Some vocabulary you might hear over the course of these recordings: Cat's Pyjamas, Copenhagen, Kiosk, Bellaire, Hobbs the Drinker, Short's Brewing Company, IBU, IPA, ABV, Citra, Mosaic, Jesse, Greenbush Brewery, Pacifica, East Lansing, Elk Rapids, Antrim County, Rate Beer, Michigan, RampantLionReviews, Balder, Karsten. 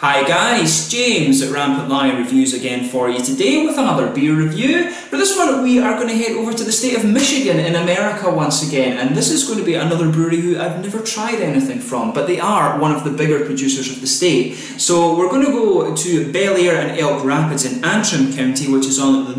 Hi guys, James at Rampant Lion Reviews again for you today with another beer review. For this one we are going to head over to the state of Michigan in America once again, and this is going to be another brewery who I've never tried anything from, but they are one of the bigger producers of the state. So we're going to go to Bellaire and Elk Rapids in Antrim County, which is on the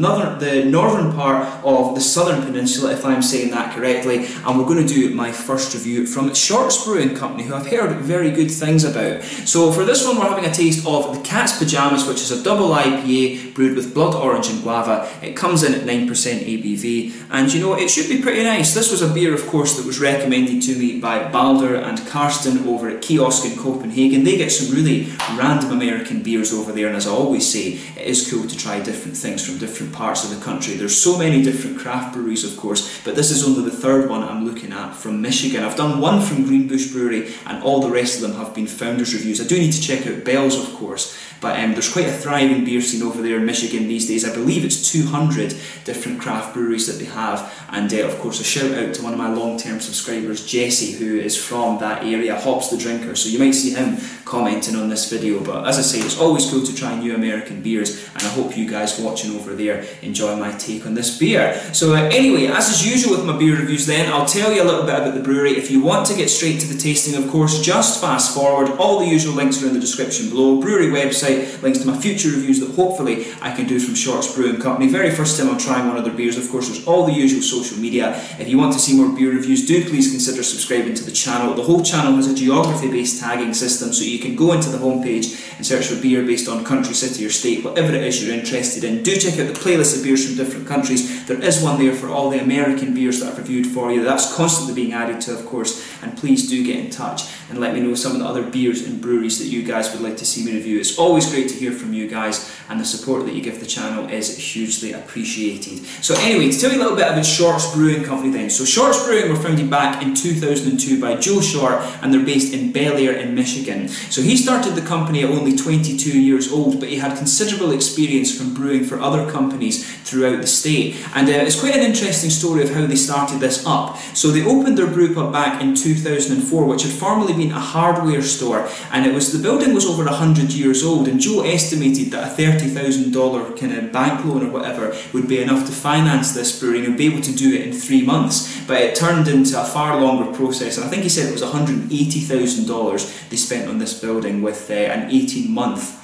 northern part of the southern peninsula, if I'm saying that correctly, and we're going to do my first review from Short's Brewing Company, who I've heard very good things about. So for this one we're having a taste of the Cat's Pyjamas, which is a double IPA brewed with blood orange and guava. It comes in at 9% ABV, and you know, it should be pretty nice. This was a beer, of course, that was recommended to me by Balder and Karsten over at Kiosk in Copenhagen. They get some really random American beers over there, and as I always say, it is cool to try different things from different parts of the country. There's so many different craft breweries, of course, but this is only the third one I'm looking at from Michigan. I've done one from Greenbush Brewery, and all the rest of them have been Founder's reviews. I do need to check out Bell's, of course, but there's quite a thriving beer scene over there in Michigan these days. I believe it's 200 different craft breweries that they have, and of course a shout out to one of my long-term subscribers, Jesse, who is from that area, Hobbs the Drinker, so you might see him commenting on this video. But as I say, it's always cool to try new American beers, and I hope you guys watching over there enjoy my take on this beer. So anyway, as is usual with my beer reviews then, I'll tell you a little bit about the brewery. If you want to get straight to the tasting, of course, just fast forward. All the usual links are in the description below. Brewery website, links to my future reviews that hopefully I can do from Short's Brewing Company. Very first time I'm trying one of their beers. Of course, there's all the usual social media. If you want to see more beer reviews, do please consider subscribing to the channel. The whole channel has a geography-based tagging system, so you can go into the homepage and search for beer based on country, city or state, whatever it is you're interested in. Do check out the playlist of beers from different countries. There is one there for all the American beers that I've reviewed for you. That's constantly being added to, of course, and please do get in touch and let me know some of the other beers and breweries that you guys would like to see me review. It's always great to hear from you guys, and the support that you give the channel is hugely appreciated. So anyway, to tell you a little bit about Short's Brewing Company then. So Short's Brewing were founded back in 2002 by Joe Short, and they're based in Bellaire in Michigan. So he started the company at only 22 years old, but he had considerable experience from brewing for other companies throughout the state. And it's quite an interesting story of how they started this up. So they opened their brew pub back in 2004, which had formerly been a hardware store, and it was, the building was over 100 years old, and Joe estimated that a $30,000 kind of bank loan or whatever would be enough to finance this brewery, and would be able to do it in 3 months. But it turned into a far longer process, and I think he said it was $180,000 they spent on this building with an 18-month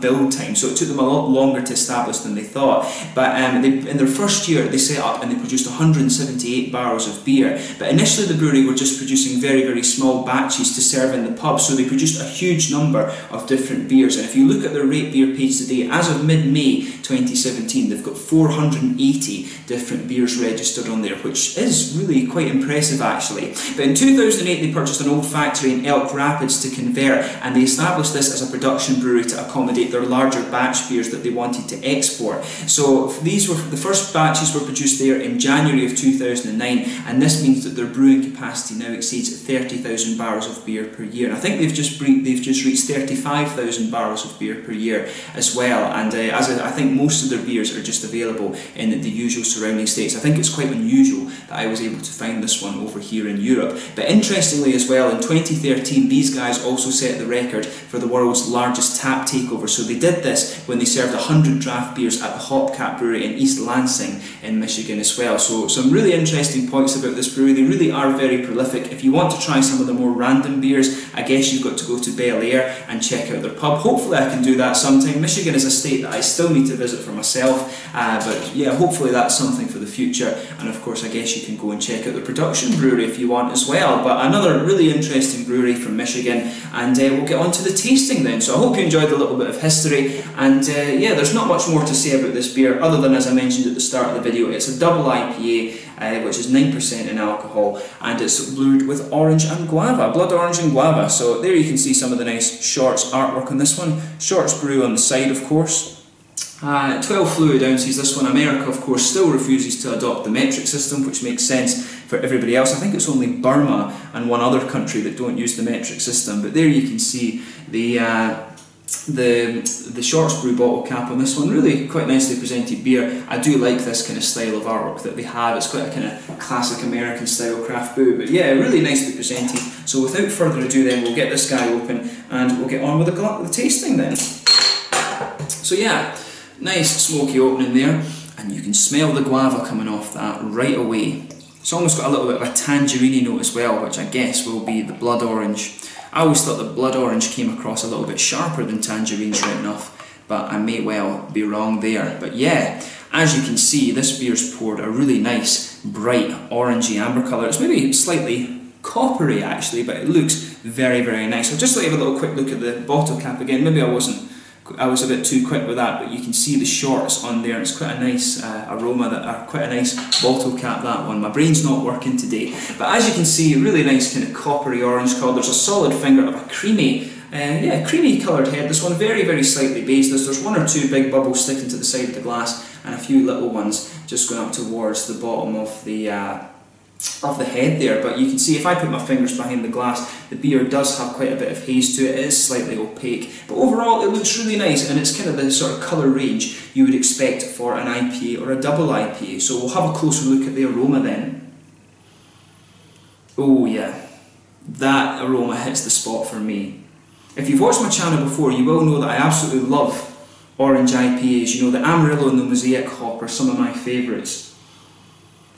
build time, so it took them a lot longer to establish than they thought. But in their first year they set up and they produced 178 barrels of beer, but initially the brewery were just producing very, very small batches to serve in the pub, so they produced a huge number of different beers. And if you look at their Rate Beer page today, as of mid-May 2017 they've got 480 different beers registered on there, which is really quite impressive actually. But in 2008 they purchased an old factory in Elk Rapids to convert, and they established this as a production brewery to accommodate their larger batch beers that they wanted to export. So these were the first batches were produced there in January of 2009, and this means that their brewing capacity now exceeds 30,000 barrels of beer per year. And I think they've just reached 35,000 barrels of beer per year as well. And I think most of their beers are just available in the usual surrounding states. I think it's quite unusual that I was able to find this one over here in Europe. But interestingly as well, in 2013 these guys also set the record for the world's largest tap takeover. So they did this when they served 100 draft beers at the Hopcat Brewery in East Lansing in Michigan as well. So some really interesting points about this brewery. They really are very prolific. If you want to try some of the more random beers, I guess you've got to go to Bellaire and check out their pub. Hopefully I can do that sometime. Michigan is a state that I still need to visit for myself, but yeah, hopefully that's something for the future. And of course I guess you can go and check out the production brewery if you want as well. But another really interesting brewery from Michigan, and we'll get on to the tasting then. So I hope you enjoyed a little bit of history, and yeah, there's not much more to say about this beer other than, as I mentioned at the start of the video, it's a double IPA which is 9% in alcohol, and it's brewed with orange and guava, blood orange and guava. So there you can see some of the nice Short's artwork on this one. Short's Brew on the side, of course. 12 fluid ounces this one. America, of course, still refuses to adopt the metric system, which makes sense for everybody else. I think it's only Burma and one other country that don't use the metric system. But there you can see the Short's Brew bottle cap on this one. Really quite nicely presented beer. I do like this kind of style of artwork that they have. It's quite a kind of classic American style craft brew, but yeah, really nicely presented. So without further ado then, we'll get this guy open and we'll get on with the tasting then. So yeah, nice smoky opening there, and you can smell the guava coming off that right away. It's almost got a little bit of a tangerine note as well, which I guess will be the blood orange. I always thought the blood orange came across a little bit sharper than tangerine, right enough, but I may well be wrong there. But yeah, as you can see, this beer's poured a really nice, bright, orangey amber colour. It's maybe slightly coppery actually, but it looks very, very nice. I'll just like have a little quick look at the bottle cap again. Maybe I was a bit too quick with that, but you can see the Shorts on there. It's quite a nice aroma, quite a nice bottle cap, that one. My brain's not working today. But as you can see, really nice kind of coppery orange colour. There's a solid finger of a creamy, creamy coloured head. This one very, very slightly baseless. There's one or two big bubbles sticking to the side of the glass, and a few little ones just going up towards the bottom of the head there. But you can see, if I put my fingers behind the glass, the beer does have quite a bit of haze to it. It is slightly opaque, but overall it looks really nice, and it's kind of the sort of colour range you would expect for an IPA or a double IPA. So we'll have a closer look at the aroma then. Oh yeah, that aroma hits the spot for me. If you've watched my channel before, you will know that I absolutely love orange IPAs. You know, the Amarillo and the Mosaic hop are some of my favourites.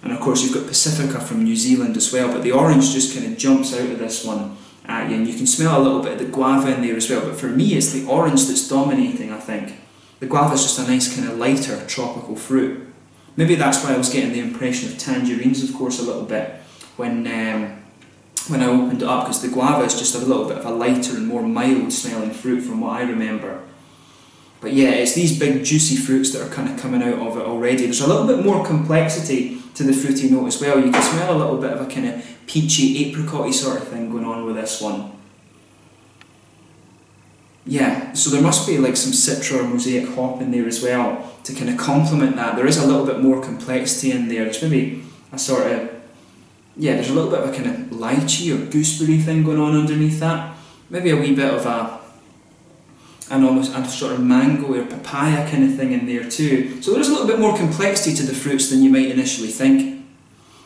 And of course you've got Pacifica from New Zealand as well, but the orange just kind of jumps out of this one at you, and you can smell a little bit of the guava in there as well, but for me it's the orange that's dominating, I think. The guava is just a nice kind of lighter tropical fruit. Maybe that's why I was getting the impression of tangerines, of course, a little bit when I opened it up, because the guava is just a little bit of a lighter and more mild smelling fruit from what I remember. But yeah, it's these big juicy fruits that are kind of coming out of it already. There's a little bit more complexity to the fruity note as well. You can smell a little bit of a kind of peachy, apricot-y sort of thing going on with this one. Yeah, so there must be like some Citra or Mosaic hop in there as well to kind of complement that. There is a little bit more complexity in there. There's maybe a sort of, yeah, there's a little bit of a kind of lychee or gooseberry thing going on underneath that. Maybe a wee bit of almost a sort of mango or papaya kind of thing in there too. So there's a little bit more complexity to the fruits than you might initially think.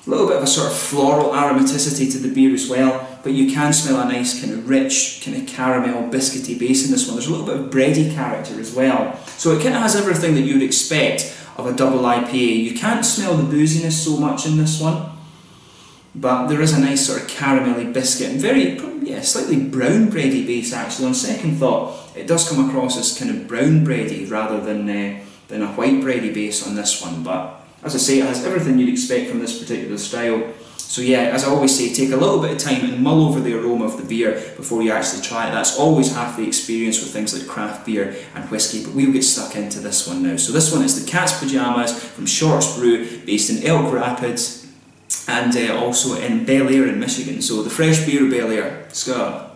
A little bit of a sort of floral aromaticity to the beer as well, but you can smell a nice kind of rich, kind of caramel, biscuity base in this one. There's a little bit of bready character as well. So it kind of has everything that you would expect of a double IPA. You can't smell the booziness so much in this one, but there is a nice sort of caramelly biscuit and very, yeah, slightly brown bready base actually. On second thought, it does come across as kind of brown bready rather than a white bready base on this one. But as I say, it has everything you'd expect from this particular style. So yeah, as I always say, take a little bit of time and mull over the aroma of the beer before you actually try it. That's always half the experience with things like craft beer and whiskey, but we'll get stuck into this one now. So this one is the Cat's Pyjamas from Short's Brew, based in Elk Rapids, and also in Bellaire in Michigan. So the fresh beer Bellaire, Scott.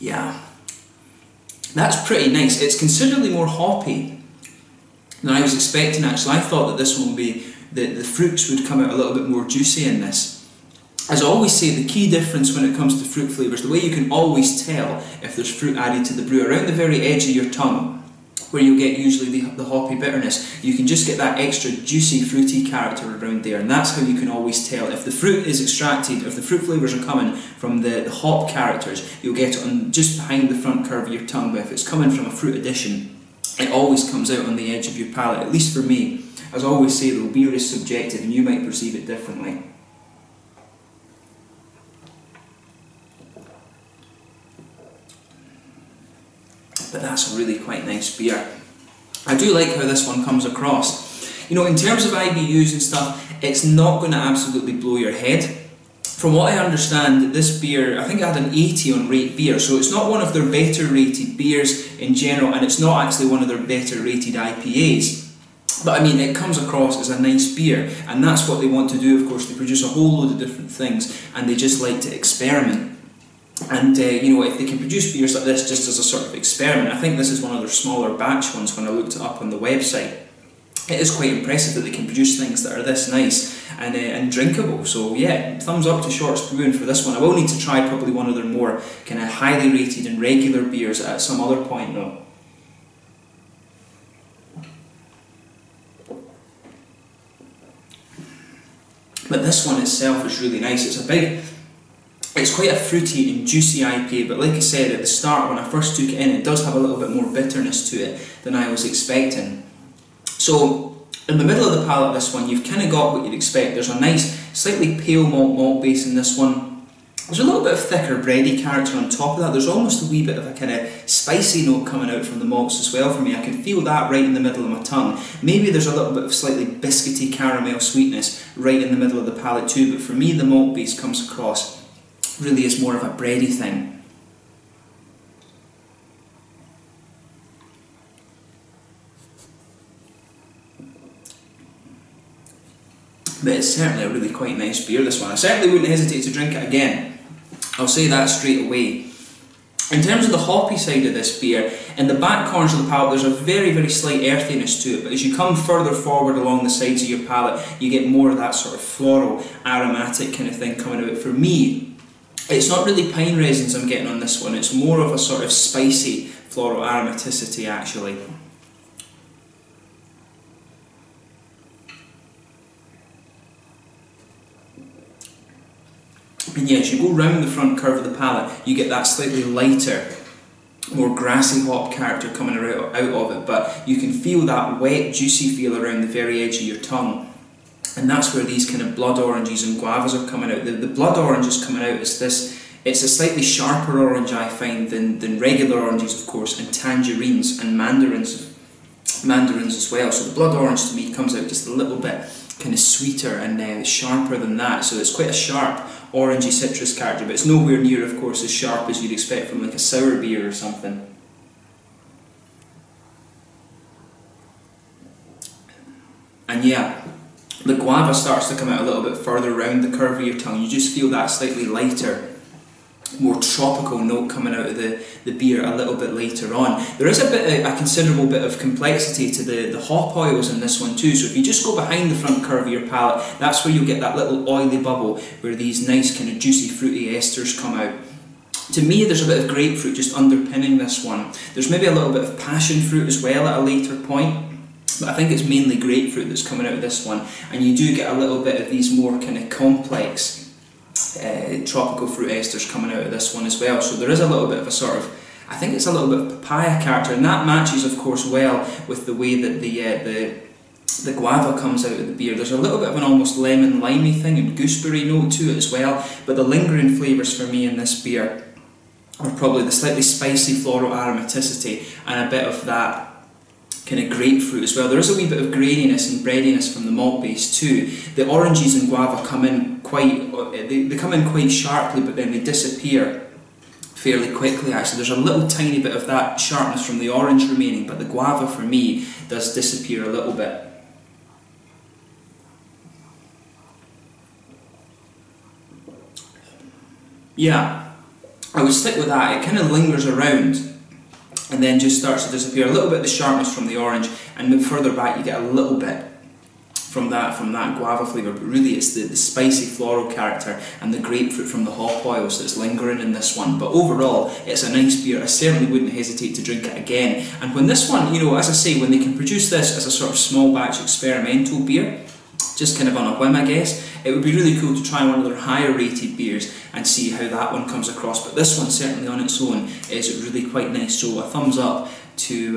Yeah, that's pretty nice. It's considerably more hoppy than I was expecting actually. I thought that this one would be, that the fruits would come out a little bit more juicy in this. As I always say, the key difference when it comes to fruit flavours, the way you can always tell if there's fruit added to the brew, around the very edge of your tongue, where you'll get usually the hoppy bitterness, you can just get that extra juicy, fruity character around there, and that's how you can always tell. If the fruit is extracted, if the fruit flavours are coming from the hop characters, you'll get it on just behind the front curve of your tongue, but if it's coming from a fruit addition, it always comes out on the edge of your palate, at least for me. As I always say, the beer is subjective, and you might perceive it differently. But that's really quite nice beer. I do like how this one comes across. You know, in terms of IBUs and stuff, it's not going to absolutely blow your head. From what I understand, this beer, I think I had an 80 on Rate Beer, so it's not one of their better rated beers in general, and it's not actually one of their better rated IPAs. But I mean, it comes across as a nice beer, and that's what they want to do, of course. They produce a whole load of different things, and they just like to experiment. And you know, if they can produce beers like this just as a sort of experiment, I think this is one of their smaller batch ones when I looked it up on the website. It is quite impressive that they can produce things that are this nice and drinkable. So yeah, thumbs up to Short's Brewing for this one. I will need to try probably one of their more kind of highly rated and regular beers at some other point though. But this one itself is really nice. It's quite a fruity and juicy IPA, but like I said at the start when I first took it in, it does have a little bit more bitterness to it than I was expecting. So in the middle of the palate, this one, you've kind of got what you'd expect. There's a nice, slightly pale malt base in this one. There's a little bit of thicker bready character on top of that. There's almost a wee bit of a kind of spicy note coming out from the malts as well for me. I can feel that right in the middle of my tongue. Maybe there's a little bit of slightly biscuity caramel sweetness right in the middle of the palate too, but for me the malt base comes across really is more of a bready thing. But it's certainly a really quite nice beer, this one. I certainly wouldn't hesitate to drink it again. I'll say that straight away. In terms of the hoppy side of this beer, in the back corners of the palate there's a very, very slight earthiness to it, but as you come further forward along the sides of your palate, you get more of that sort of floral, aromatic kind of thing coming out. For me, it's not really pine resins I'm getting on this one, it's more of a sort of spicy floral aromaticity actually. And yes, you go round the front curve of the palate, you get that slightly lighter, more grassy hop character coming out of it, but you can feel that wet, juicy feel around the very edge of your tongue. And that's where these kind of blood oranges and guavas are coming out. The blood orange is coming out as this, it's a slightly sharper orange I find than regular oranges, of course, and tangerines and mandarins as well. So the blood orange to me comes out just a little bit kind of sweeter and sharper than that. So it's quite a sharp orangey citrus character, but it's nowhere near, of course, as sharp as you'd expect from like a sour beer or something. And yeah, the guava starts to come out a little bit further round the curve of your tongue. You just feel that slightly lighter, more tropical note coming out of the beer a little bit later on. There is a considerable bit of complexity to the hop oils in this one too. So if you just go behind the front curve of your palate, that's where you'll get that little oily bubble where these nice kind of juicy fruity esters come out. To me, there's a bit of grapefruit just underpinning this one. There's maybe a little bit of passion fruit as well at a later point, but I think it's mainly grapefruit that's coming out of this one, and you do get a little bit of these more kind of complex tropical fruit esters coming out of this one as well. So there is a little bit of a sort of, I think it's a little bit of papaya character, and that matches of course well with the way that the guava comes out of the beer. There's a little bit of an almost lemon limey thing and gooseberry note to it as well, but the lingering flavours for me in this beer are probably the slightly spicy floral aromaticity and a bit of that kind of grapefruit as well. There is a wee bit of graininess and breadiness from the malt base too. The oranges and guava come in quite, they come in quite sharply, but then they disappear fairly quickly actually. There's a little tiny bit of that sharpness from the orange remaining, but the guava for me does disappear a little bit. Yeah, I would stick with that. It kind of lingers around and then just starts to disappear. A little bit of the sharpness from the orange, and then further back you get a little bit from that guava flavour, but really it's the spicy floral character and the grapefruit from the hop oils that's lingering in this one. But overall, it's a nice beer. I certainly wouldn't hesitate to drink it again. And when this one, you know, as I say, when they can produce this as a sort of small batch experimental beer, just kind of on a whim I guess, it would be really cool to try one of their higher rated beers and see how that one comes across, but this one certainly on its own is really quite nice. So a thumbs up to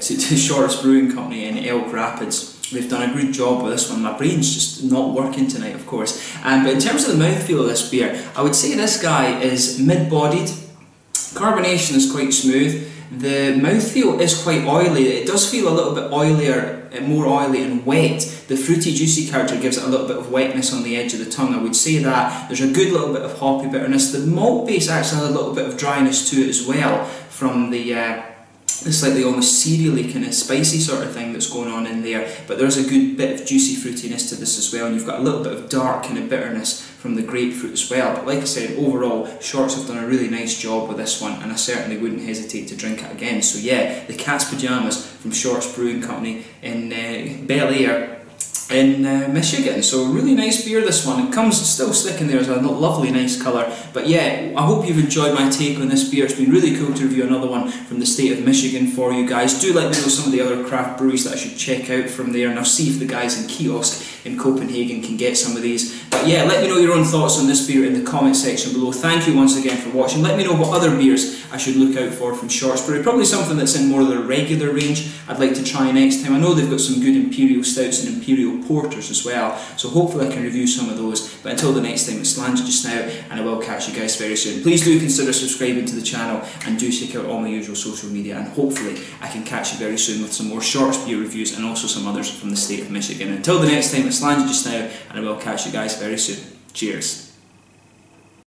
Short's Brewing Company in Elk Rapids. They've done a good job with this one. My brain's just not working tonight, of course. But in terms of the mouthfeel of this beer, I would say this guy is mid-bodied. Carbonation is quite smooth. The mouthfeel is quite oily. It does feel a little bit oilier, more oily and wet. The fruity, juicy character gives it a little bit of wetness on the edge of the tongue. I would say that. There's a good little bit of hoppy bitterness. The malt base actually has a little bit of dryness to it as well from the slightly almost cereally kind of spicy sort of thing that's going on in there. But there's a good bit of juicy fruitiness to this as well, and you've got a little bit of dark kind of bitterness from the grapefruit as well. But like I said, overall, Short's have done a really nice job with this one, and I certainly wouldn't hesitate to drink it again. So yeah, the Cat's Pyjamas from Short's Brewing Company in Bellaire in Michigan. So really nice beer, this one. It comes still sticking there, it's a lovely nice colour. But yeah, I hope you've enjoyed my take on this beer. It's been really cool to review another one from the state of Michigan for you guys. Do let me know some of the other craft breweries that I should check out from there, and I'll see if the guys in Kiosk in Copenhagen can get some of these. But yeah, let me know your own thoughts on this beer in the comment section below. Thank you once again for watching. Let me know what other beers I should look out for from Short's Brewery. Probably something that's in more of the regular range I'd like to try next time. I know they've got some good Imperial Stouts and Imperial Porters as well, so hopefully I can review some of those. But until the next time, it's Lange just now, and I will catch you guys very soon. Please do consider subscribing to the channel, and do check out all my usual social media, and hopefully I can catch you very soon with some more Short's beer reviews and also some others from the state of Michigan. Until the next time, it's Lange just now, and I will catch you guys very soon. Cheers.